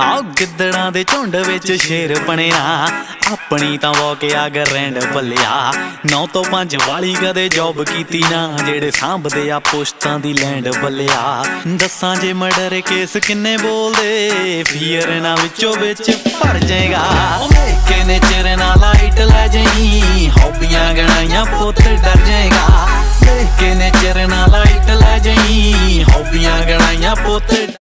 आओ गिद्दड़ा दे झुंड विच शेर बनिया अपनी तां वॉक आ ग्रैंड भलिया 9 to 5 वाली कदे जॉब कीती ना जेड़े सांभदे आ पोस्टां दी लैंड भलिया। दस्सां जे मर्डर केस किन्ने बोलदे फियर ना विचों विच भर जाएगा किन्ने चिर ना लाइट लै जाई हॉबियां गणाइयां पुत डर जाएगा किन्ने चिर ना लाइट लै जाई हॉबियां गणाइयां पुत।